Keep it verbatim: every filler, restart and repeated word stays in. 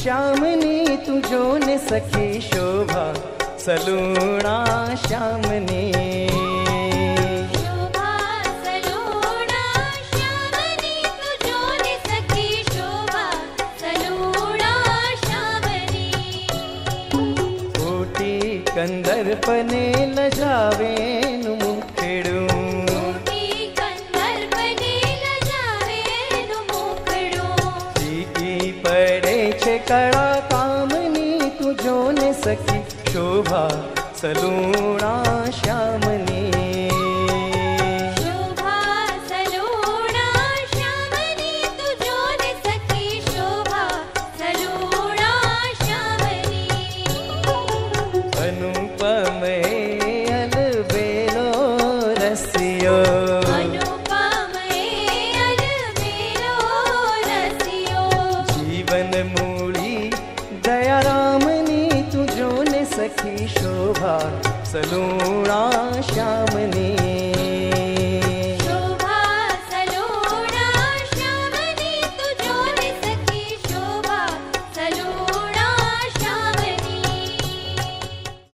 श्याम ने तुझो ने सखी शोभा सलूणा श्याम ने कंदर्प ने न जावे नु मुखड़ू कंदर्प ने न जावे नु मुखड़ू सीखी पड़े छे कड़ा कामनी तुझो ने सखी शोभा सलूणा श्याम ने शोभा सलूणा श्याम ने तुझो ने सखी शोभा सलूणा श्याम ने सखी शोभा सलूणा श्याम।